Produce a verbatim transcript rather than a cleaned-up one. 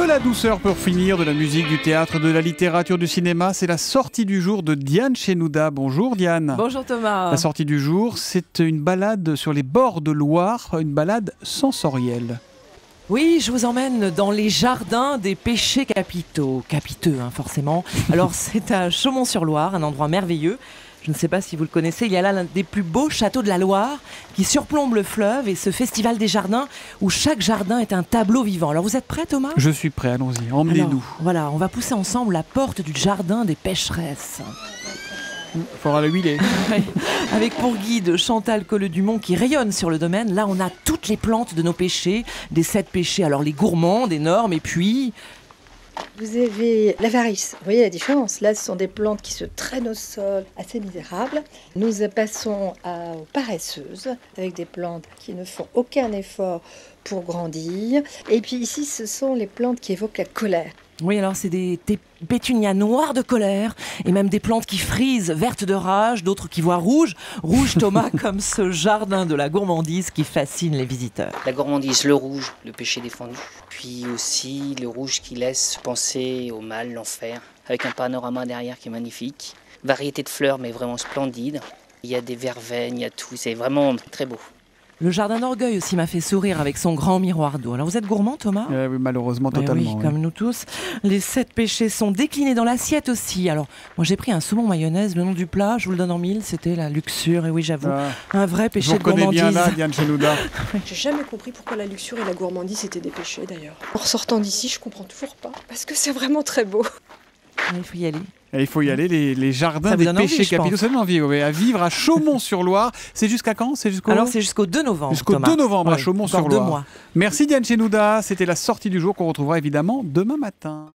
De la douceur pour finir, de la musique, du théâtre, de la littérature, du cinéma. C'est la sortie du jour de Diane Shenouda. Bonjour Diane. Bonjour Thomas. La sortie du jour, c'est une balade sur les bords de Loire, une balade sensorielle. Oui, je vous emmène dans les jardins des péchés capitaux. Capiteux, hein, forcément. Alors c'est à Chaumont-sur-Loire, un endroit merveilleux. Je ne sais pas si vous le connaissez, il y a là l'un des plus beaux châteaux de la Loire qui surplombe le fleuve et ce festival des jardins où chaque jardin est un tableau vivant. Alors vous êtes prêts Thomas? Je suis prêt, allons-y, emmenez-nous. Voilà, on va pousser ensemble la porte du jardin des pécheresses. Il faudra le huiler. Avec pour guide Chantal Colleux-Dumont qui rayonne sur le domaine. Là on a toutes les plantes de nos péchés, des sept péchés, alors les gourmandes énormes et puis... Vous avez l'avarice, vous voyez la différence. Là, ce sont des plantes qui se traînent au sol, assez misérables. Nous passons à, aux paresseuses, avec des plantes qui ne font aucun effort pour grandir. Et puis ici, ce sont les plantes qui évoquent la colère. Oui, alors c'est des, des pétunias noires de colère et même des plantes qui frisent, vertes de rage, d'autres qui voient rouge. Rouge, Thomas, comme ce jardin de la gourmandise qui fascine les visiteurs. La gourmandise, le rouge, le péché défendu. Puis aussi le rouge qui laisse penser au mal, l'enfer, avec un panorama derrière qui est magnifique. Variété de fleurs, mais vraiment splendide. Il y a des verveines, il y a tout, c'est vraiment très beau. Le jardin d'Orgueil aussi m'a fait sourire avec son grand miroir d'eau. Alors vous êtes gourmand Thomas? euh, Oui, malheureusement totalement. Oui, oui, comme nous tous. Les sept péchés sont déclinés dans l'assiette aussi. Alors moi j'ai pris un saumon mayonnaise, le nom du plat, je vous le donne en mille, c'était la luxure. Et oui j'avoue, ah, un vrai péché de gourmandise. Je connais bien là, Diane Shenouda. J'ai jamais compris pourquoi la luxure et la gourmandise étaient des péchés d'ailleurs. En ressortant d'ici je comprends toujours pas, parce que c'est vraiment très beau. Mais il faut y aller. Et il faut y aller, les, les jardins des péchés capitaux. Ça donne envie, oui, à vivre à Chaumont-sur-Loire. C'est jusqu'à quand? C'est jusqu'au... Alors c'est jusqu'au deux novembre. Jusqu'au deux novembre, ouais, à Chaumont-sur-Loire. Merci Diane Shenouda. C'était la sortie du jour qu'on retrouvera évidemment demain matin.